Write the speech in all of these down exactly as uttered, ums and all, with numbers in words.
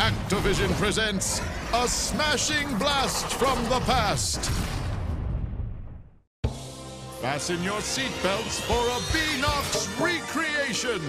Activision presents a smashing blast from the past. Fasten your seatbelts for a Beanox recreation.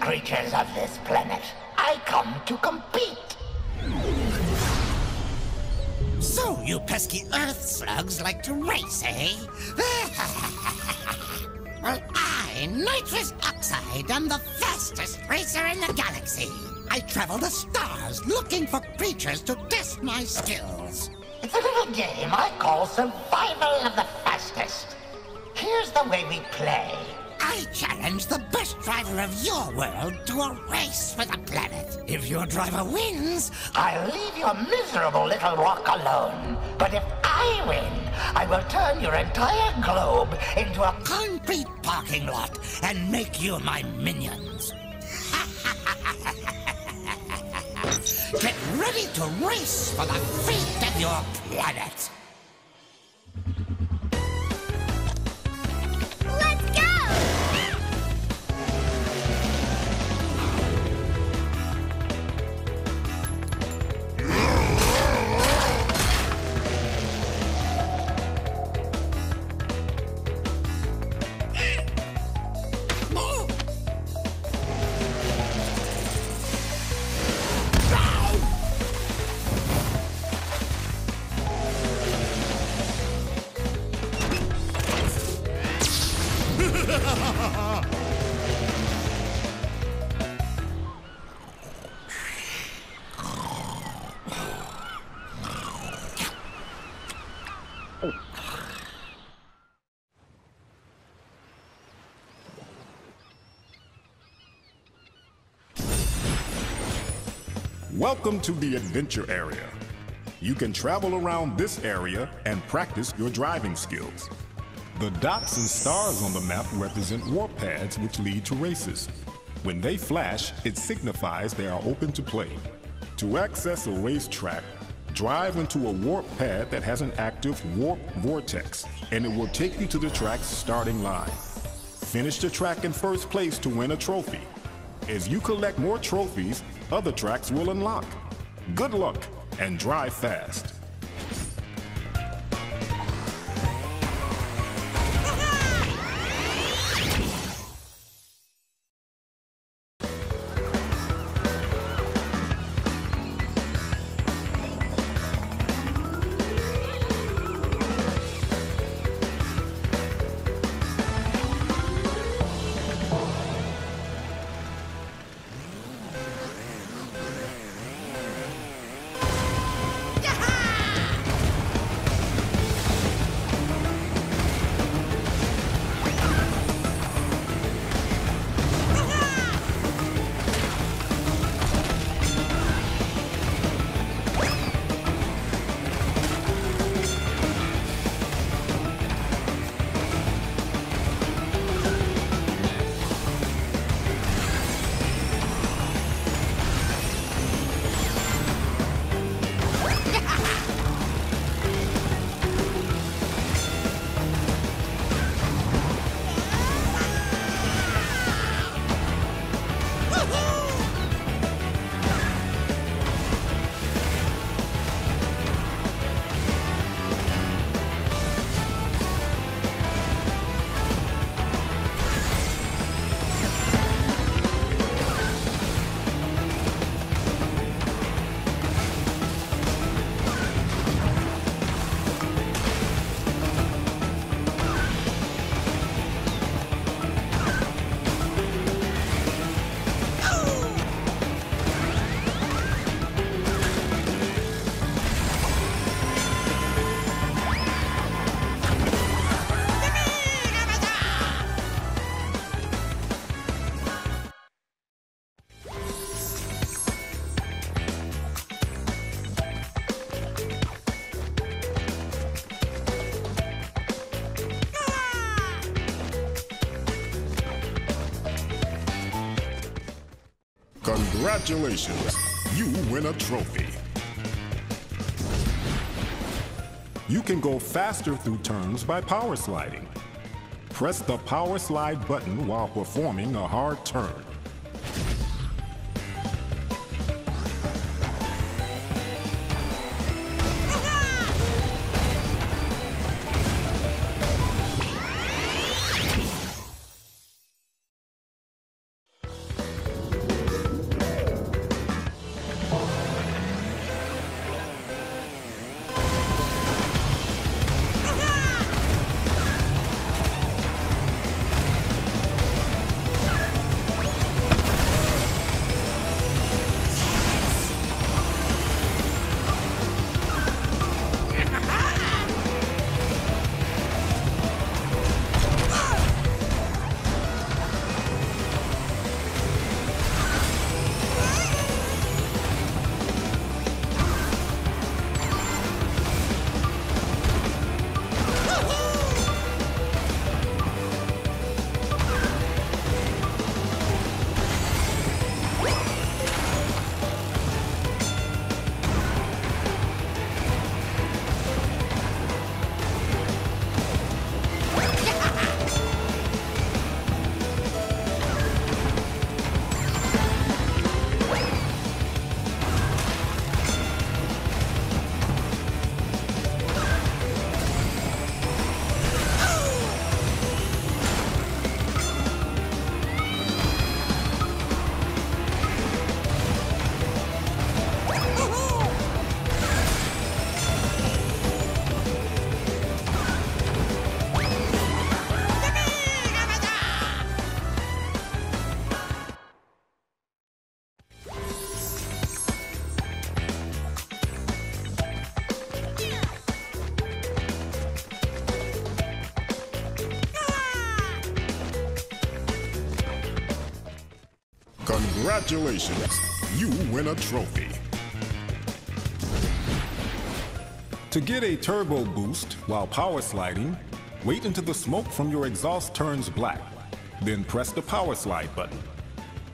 Creatures of this planet, I come to compete. So you pesky earth slugs like to race, eh? Well, I, nitrous oxide, am the fastest racer in the galaxy. I travel the stars looking for creatures to test my skills. It's a little game I call survival of the fastest. Here's the way we play. I challenge the best driver of your world to a race for the planet. If your driver wins, I'll leave your miserable little rock alone. But if I win, I will turn your entire globe into a concrete parking lot and make you my minions. Get ready to race for the fate of your planet. Welcome to the Adventure Area. You can travel around this area and practice your driving skills. The dots and stars on the map represent warp pads which lead to races. When they flash, it signifies they are open to play. To access a racetrack, drive into a warp pad that has an active warp vortex, and it will take you to the track's starting line. Finish the track in first place to win a trophy. As you collect more trophies, other tracks will unlock. Good luck and drive fast. Yeah! Congratulations, you win a trophy. You can go faster through turns by power sliding. Press the power slide button while performing a hard turn. Congratulations, you win a trophy. To get a turbo boost while power sliding, wait until the smoke from your exhaust turns black, then press the power slide button.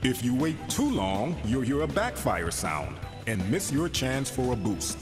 If you wait too long, you'll hear a backfire sound and miss your chance for a boost.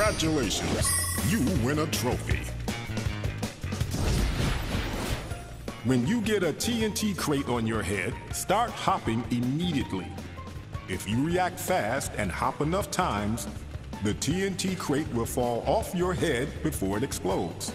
Congratulations! You win a trophy. When you get a T N T crate on your head, start hopping immediately. If you react fast and hop enough times, the T N T crate will fall off your head before it explodes.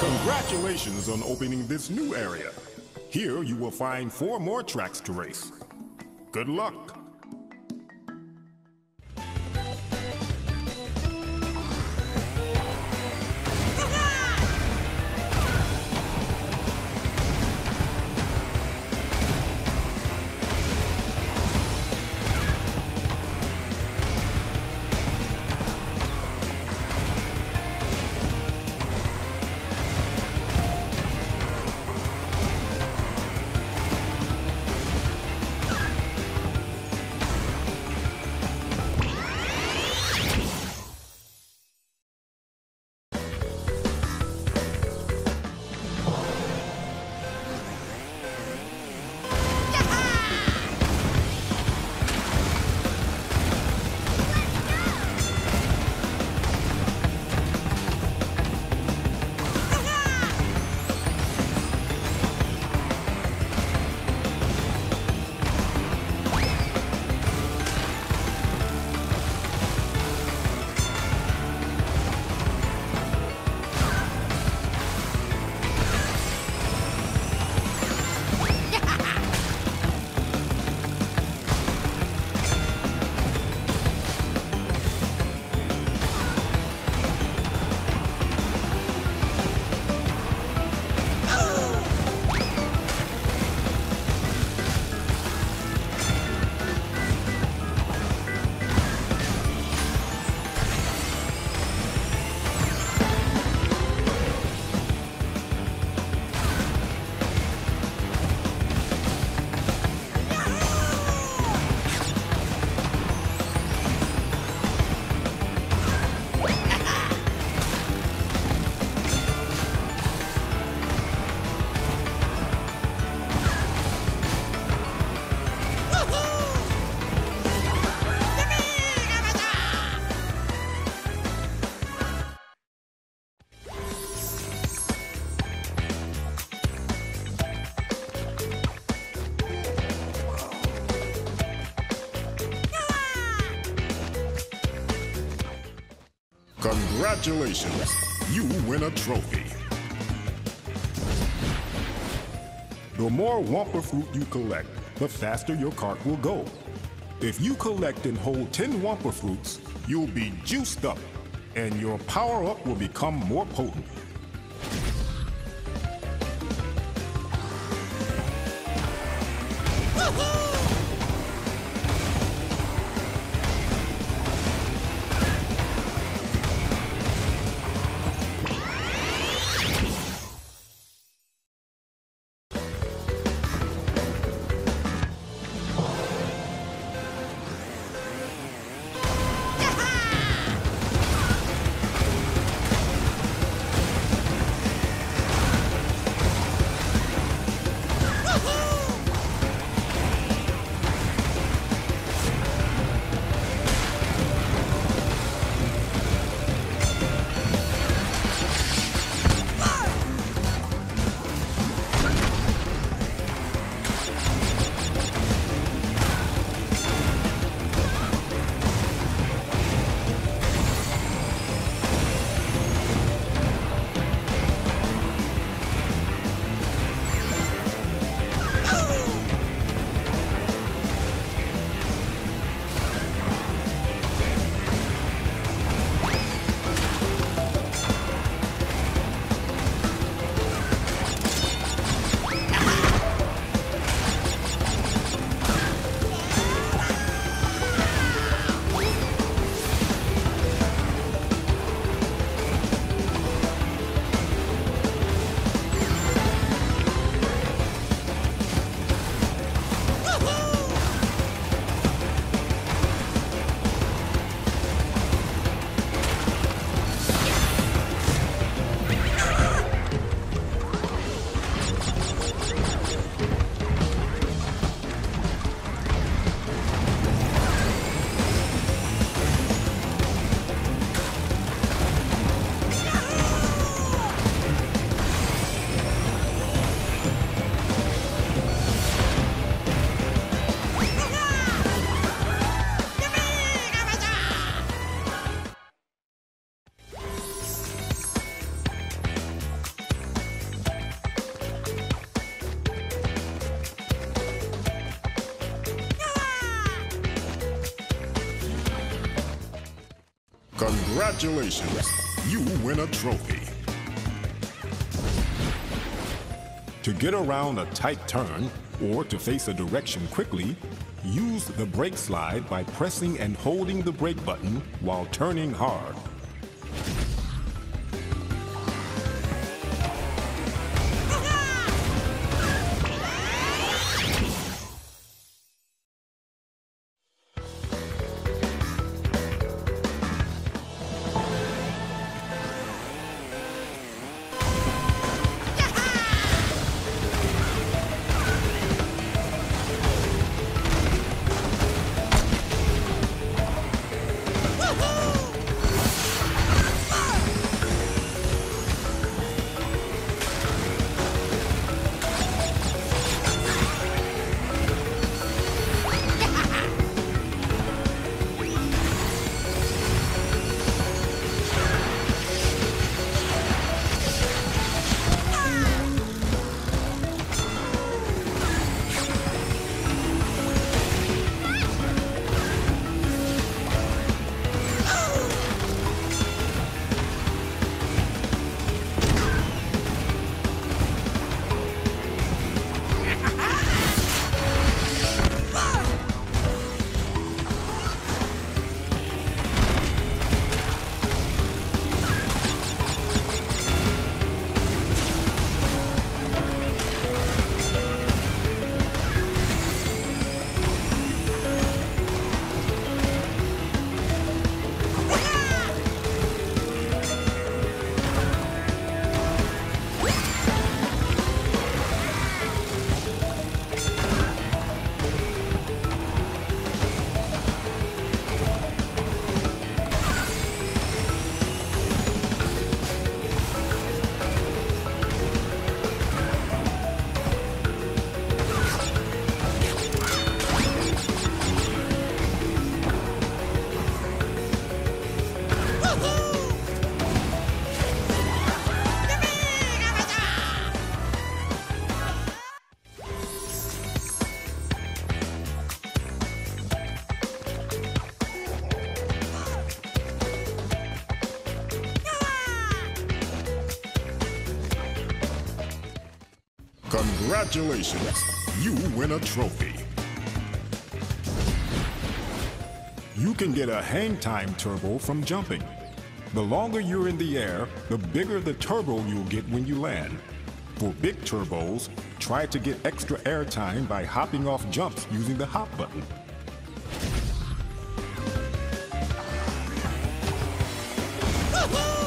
Congratulations on opening this new area. Here you will find four more tracks to race. Good luck! Congratulations, you win a trophy. The more Wumpa fruit you collect, the faster your cart will go. If you collect and hold ten Wumpa fruits, you'll be juiced up, and your power-up will become more potent. Congratulations, you win a trophy. To get around a tight turn or to face a direction quickly, use the brake slide by pressing and holding the brake button while turning hard. Congratulations, you win a trophy. You can get a hang time turbo from jumping. The longer you're in the air, the bigger the turbo you'll get when you land. For big turbos, try to get extra air time by hopping off jumps using the hop button. Woo-hoo!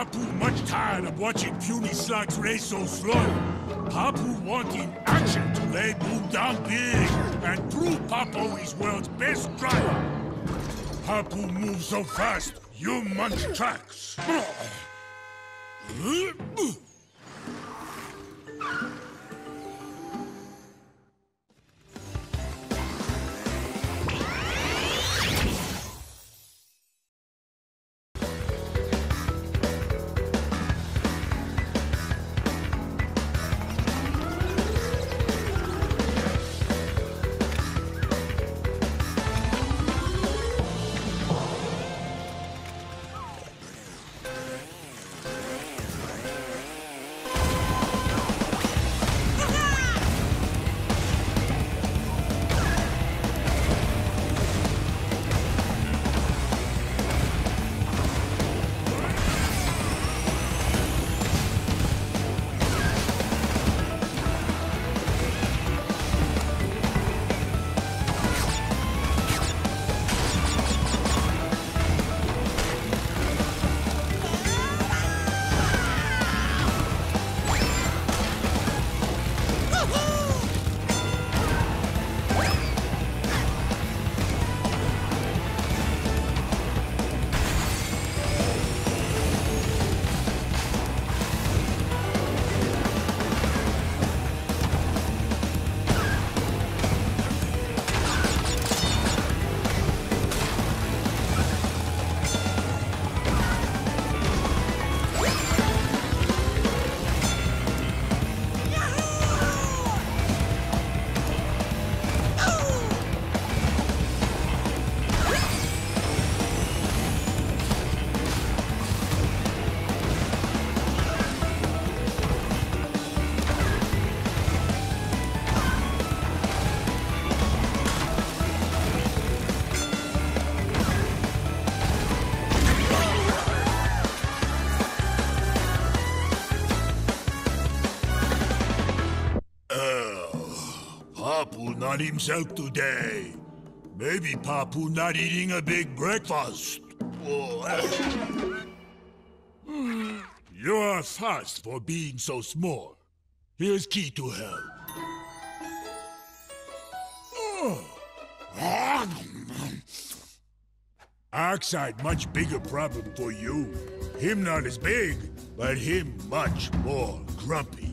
Papu much tired of watching puny slugs race so slow. Papu wanting action to lay Boom down big and prove Papu is world's best driver. Papu moves so fast, you munch tracks. Not himself today. Maybe Papu not eating a big breakfast. Oh. You are fast for being so small. Here's key to help. Oh. Oxide much bigger problem for you. Him not as big, but him much more grumpy.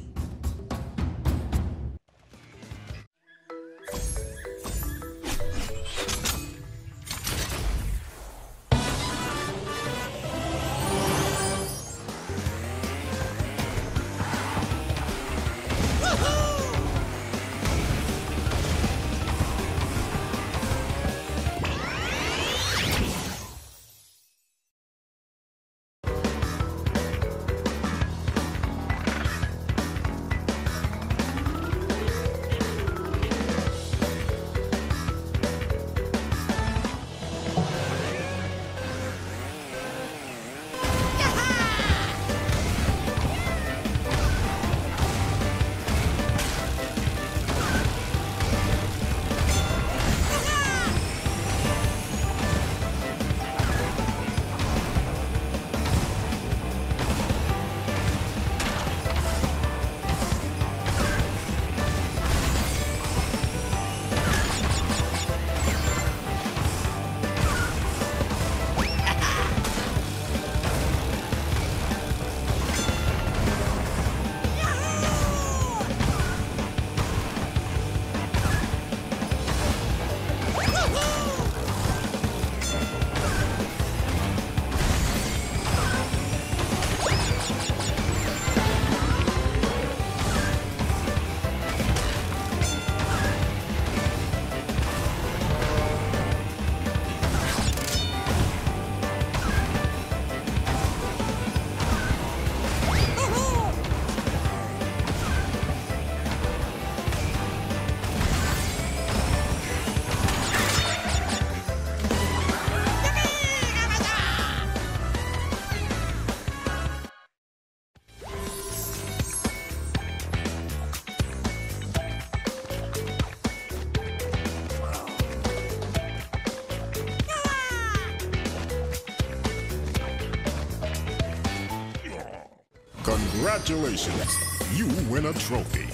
Congratulations! You win a trophy.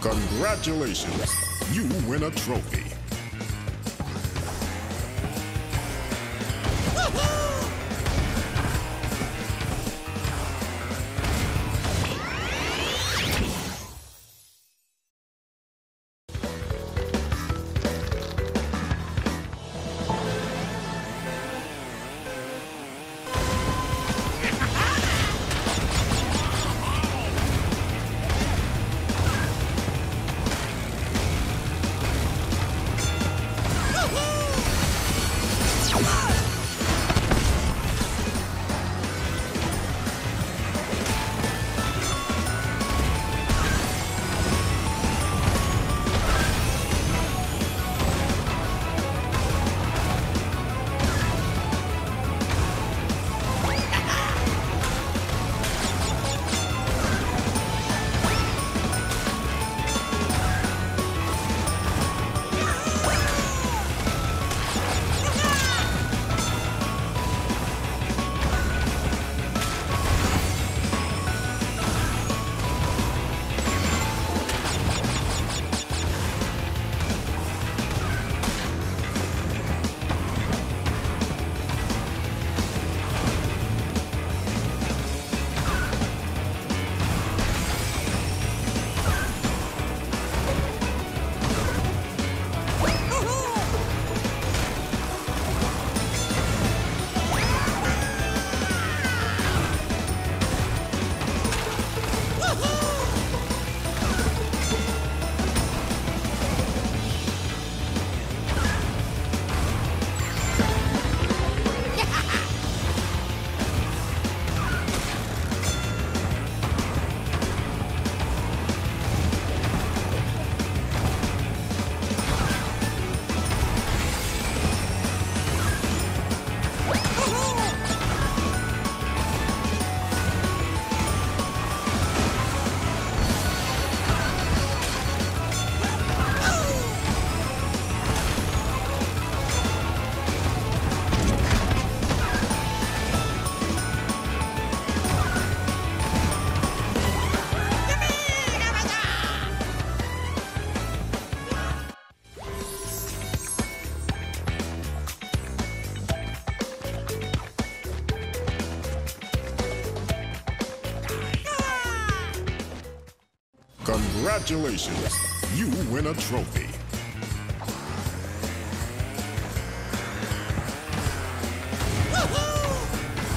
Congratulations, you win a trophy. Congratulations, you win a trophy. Woohoo!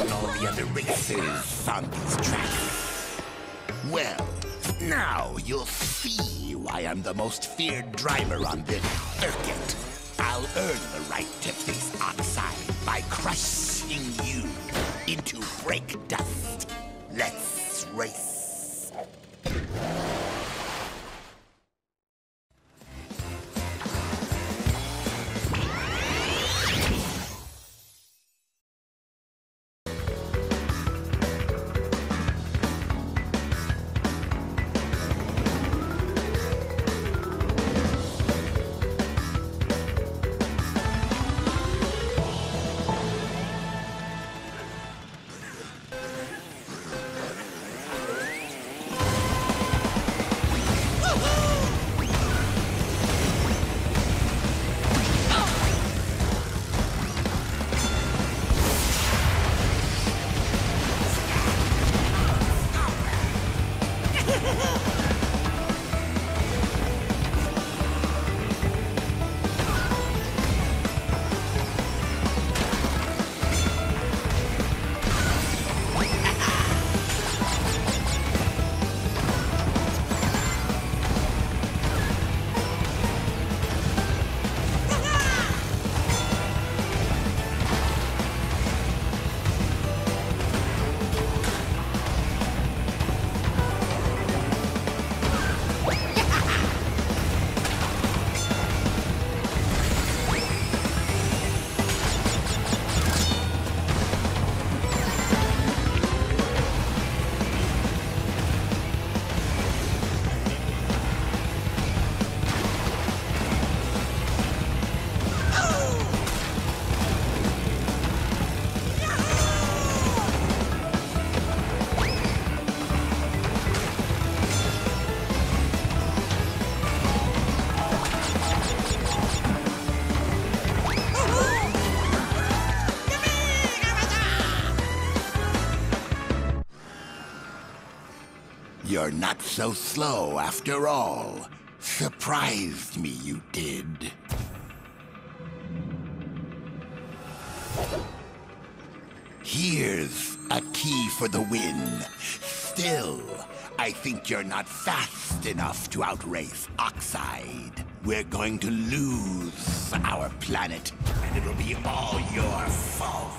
and all the other races on these tracks. Well, now you'll see why I'm the most feared driver on this circuit. I'll earn the right to face Oxide by crushing you into brake dust. Let's race. You're not so slow after all. Surprised me, you did. Here's a key for the win. Still, I think you're not fast enough to outrace Oxide. We're going to lose our planet, and it'll be all your fault.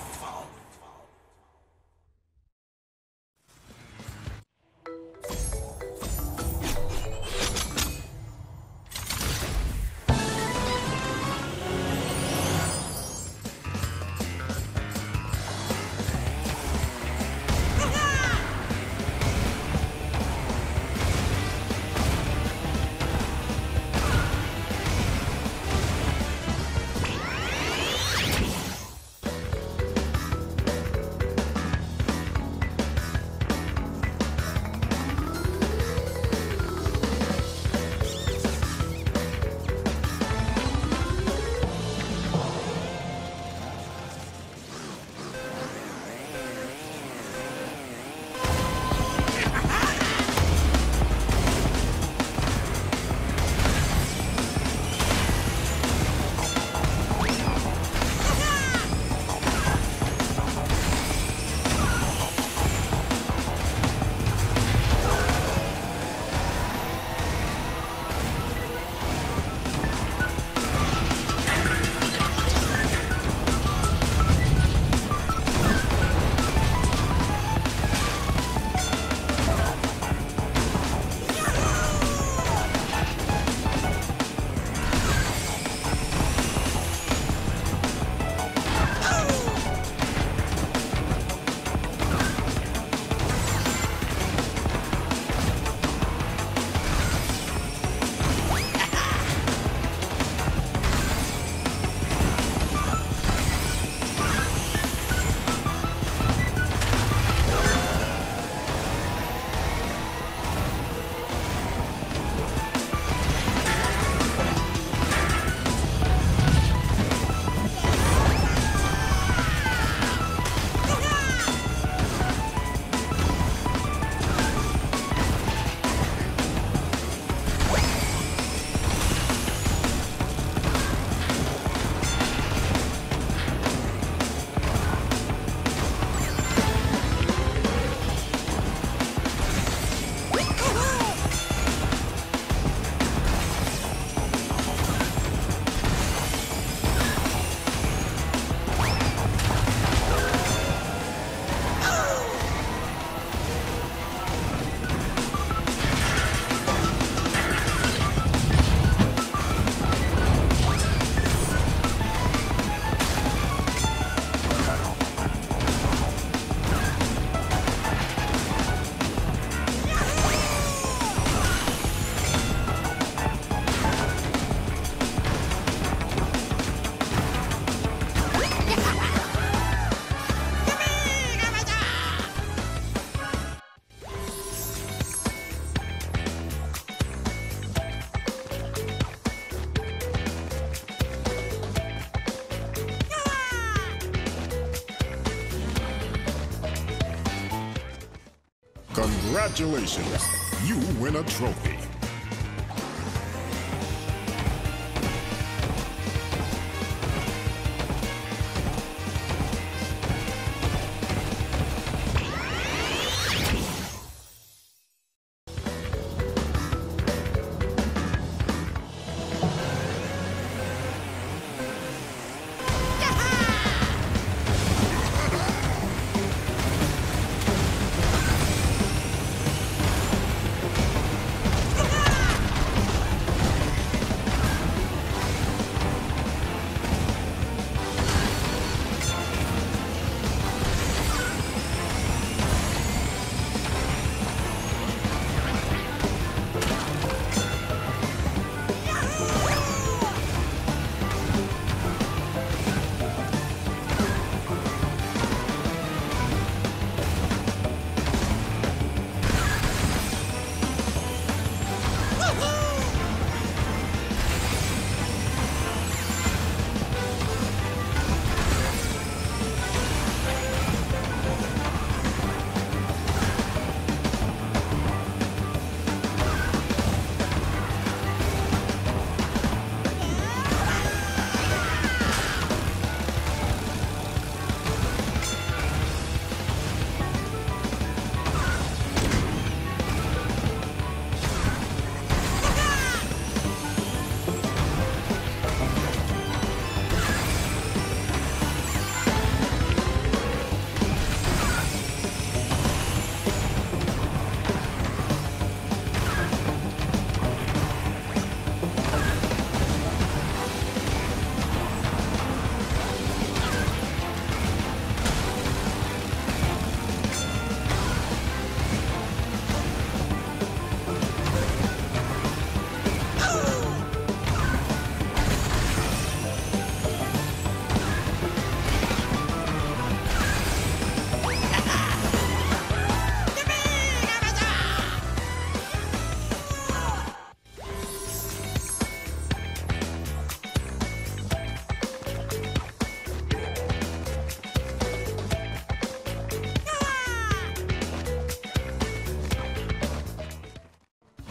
Congratulations, you win a trophy.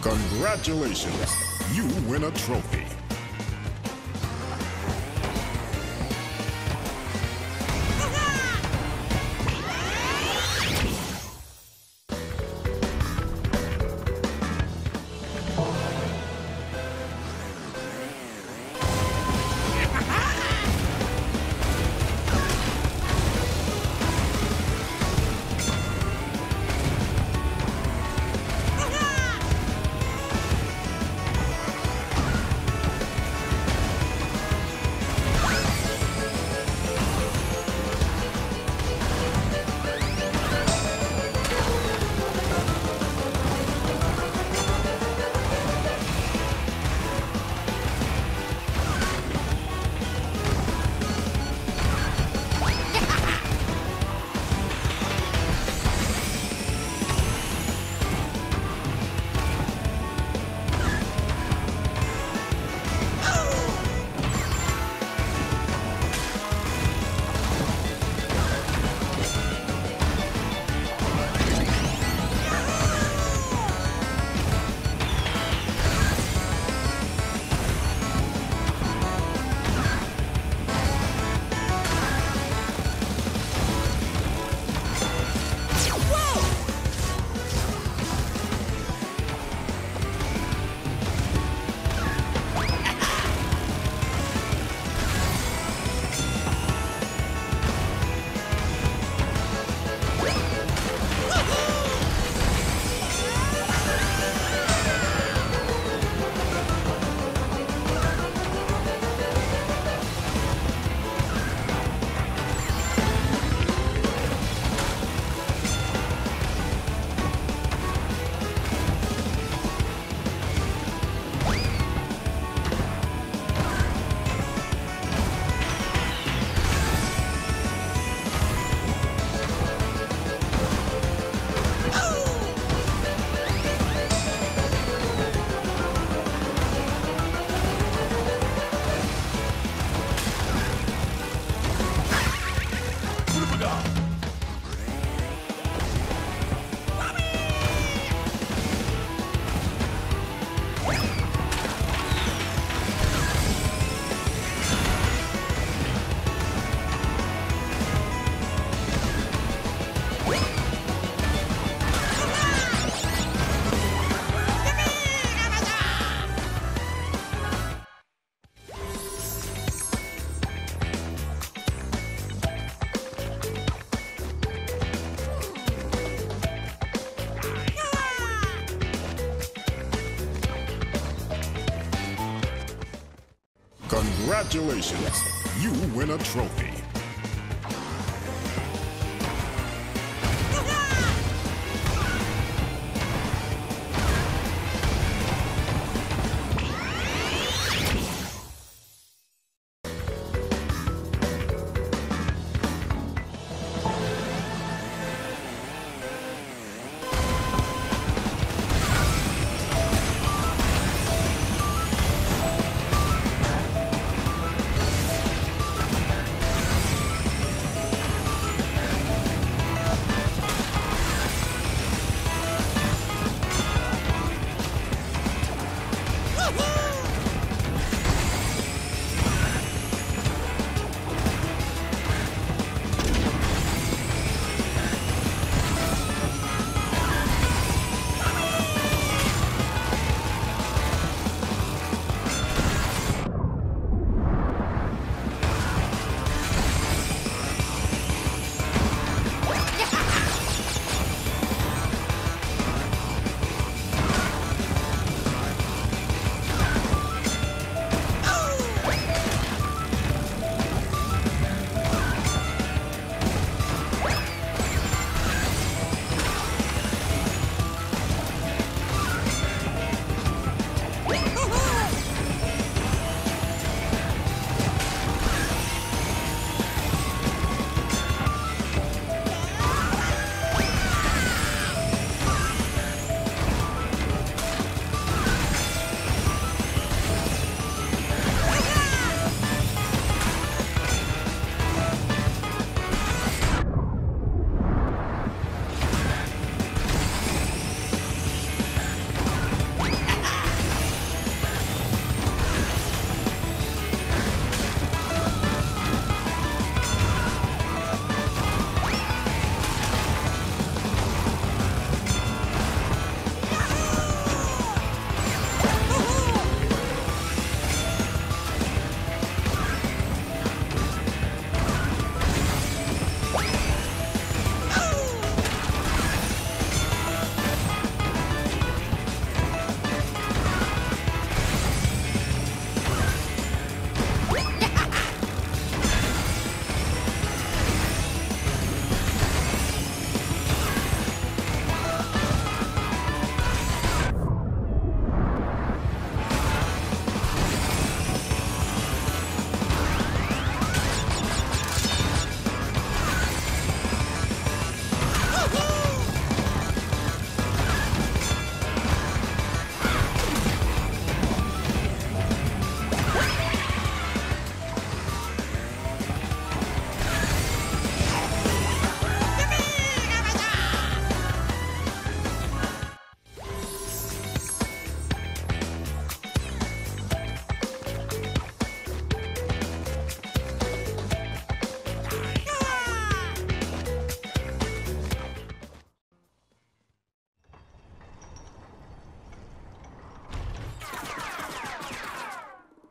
Congratulations, you win a trophy. Congratulations, you win a trophy.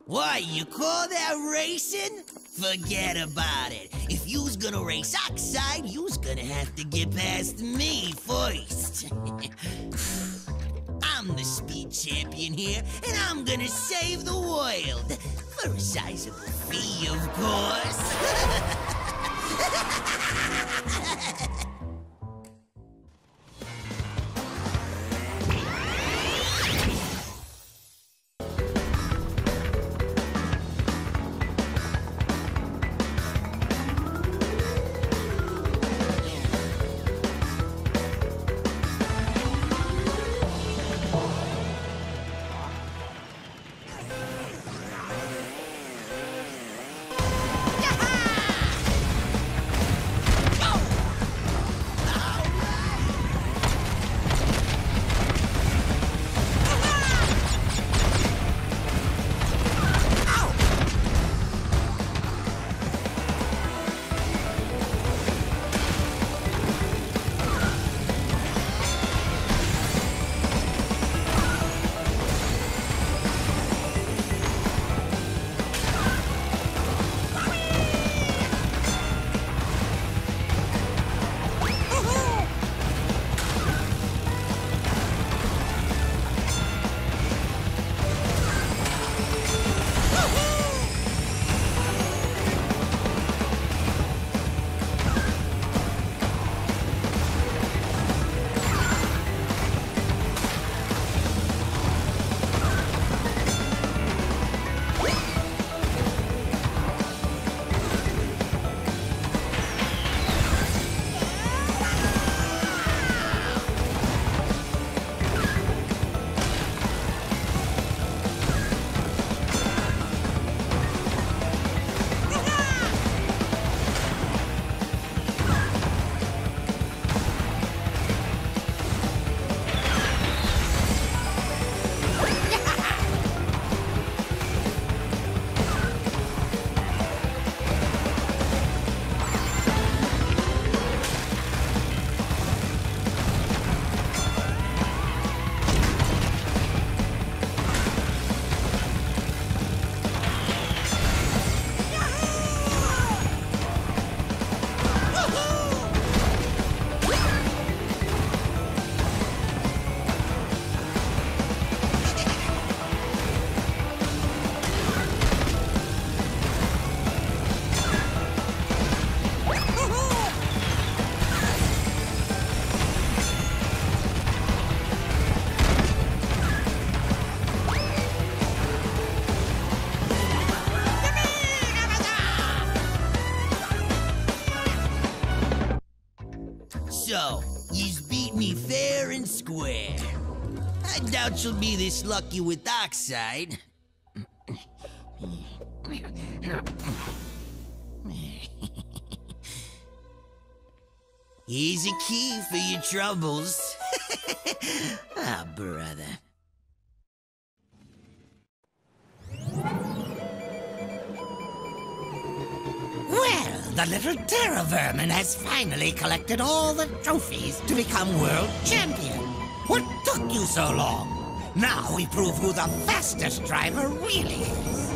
What, you call that racing? Forget about it. If you's gonna race Oxide, you's gonna have to get past me first. I'm the speed champion here, and I'm gonna save the world. For a sizable fee, of course. So, yous beat me fair and square. I doubt you'll be this lucky with Oxide. Here's a key for your troubles. Ah, oh, brother. Well, the little terror vermin has finally collected all the trophies to become world champion. What took you so long? Now we prove who the fastest driver really is.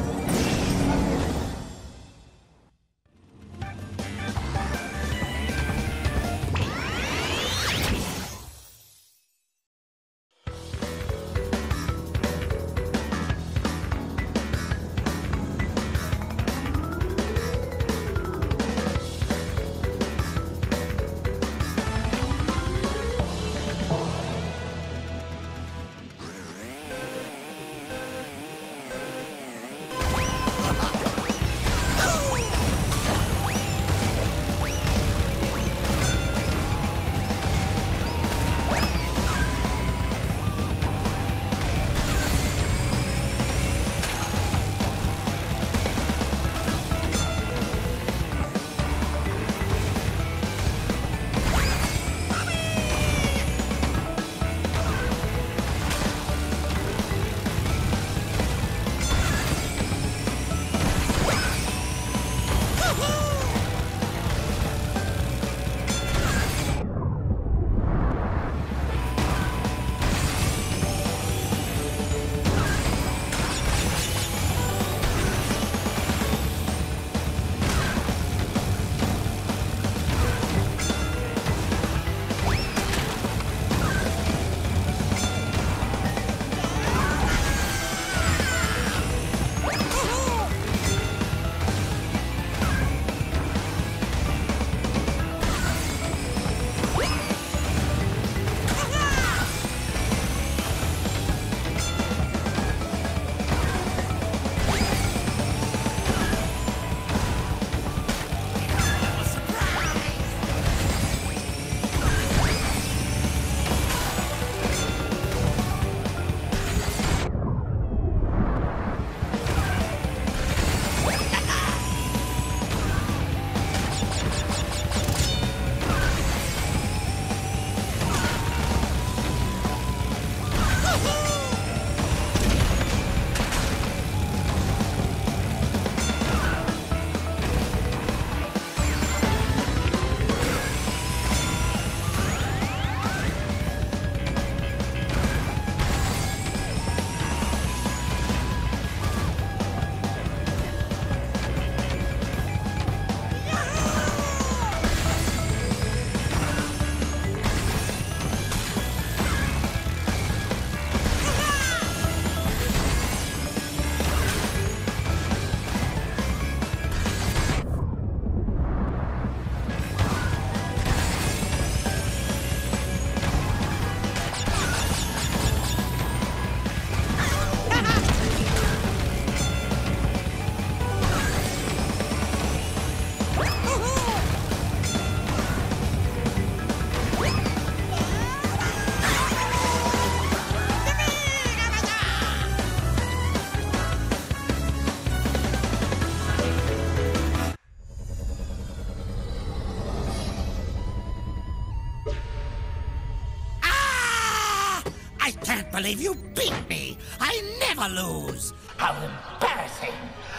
I believe you beat me! I never lose! How embarrassing!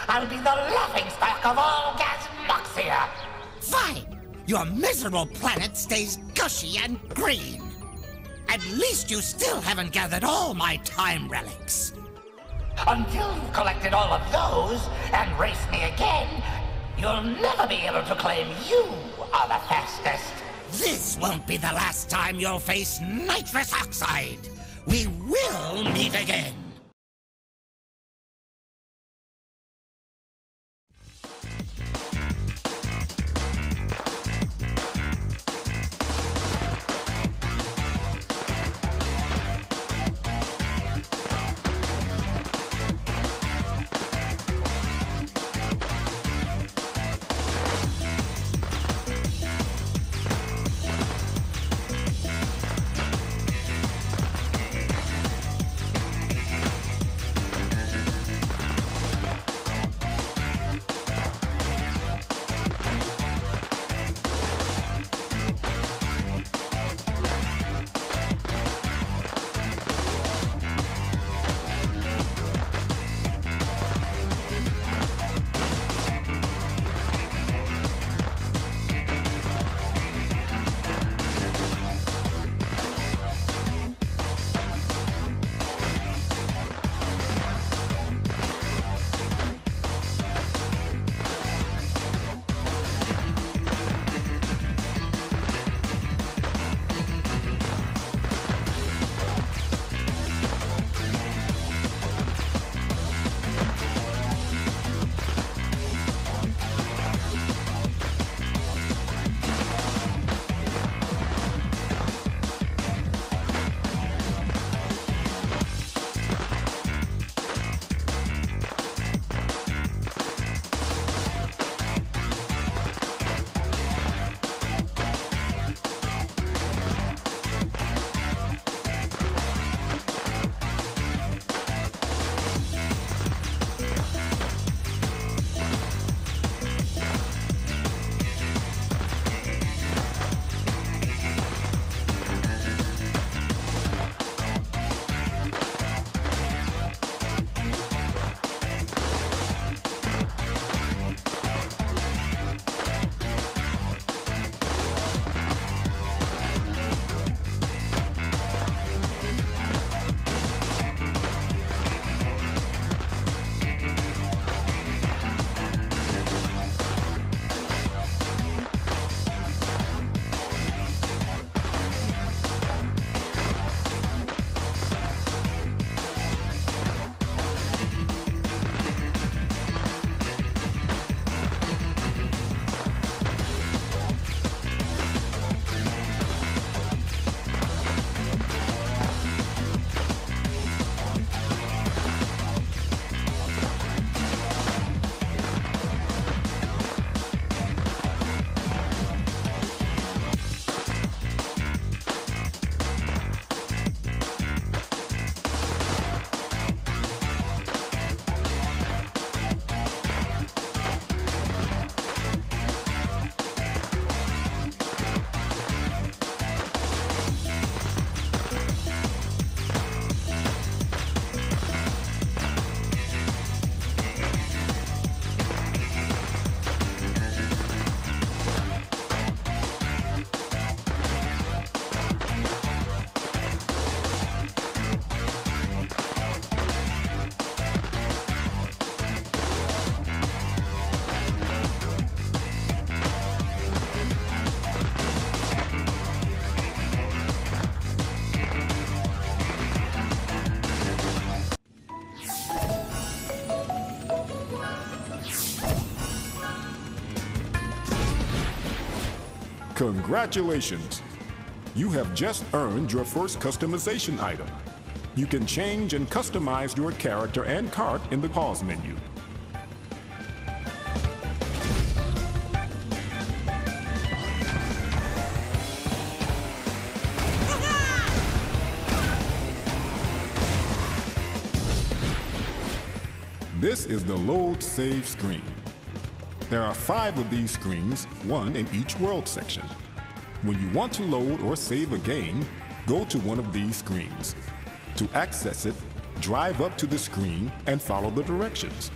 I'll be the laughingstock of all Gasmoxia! Fine! Your miserable planet stays gushy and green! At least you still haven't gathered all my time relics! Until you've collected all of those and raced me again, you'll never be able to claim you are the fastest! This won't be the last time you'll face nitrous oxide! We will meet again! Congratulations! You have just earned your first customization item. You can change and customize your character and cart in the pause menu. This is the load save screen. There are five of these screens, one in each world section. When you want to load or save a game, go to one of these screens. To access it, drive up to the screen and follow the directions.